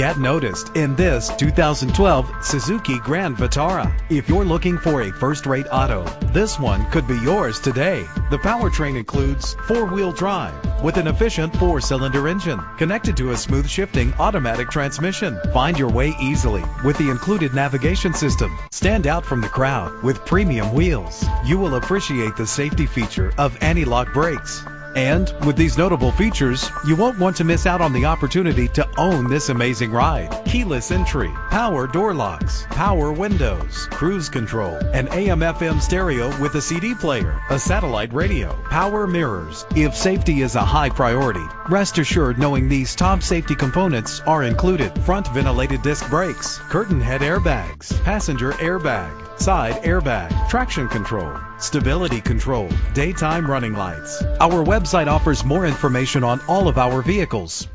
get noticed in this 2012 Suzuki Grand Vitara. If you're looking for a first-rate auto, this one could be yours today. The powertrain includes four-wheel drive with an efficient four-cylinder engine connected to a smooth shifting automatic transmission. Find your way easily with the included navigation system. Stand out from the crowd with premium wheels. You will appreciate the safety feature of anti-lock brakes. And with these notable features, you won't want to miss out on the opportunity to own this amazing ride. Keyless entry, power door locks, power windows, cruise control, an AM/FM stereo with a CD player, a satellite radio, power mirrors. If safety is a high priority, rest assured knowing these top safety components are included. Front ventilated disc brakes, curtain head airbags, passenger airbag, side airbag, traction control, stability control, daytime running lights. Our website offers more information on all of our vehicles.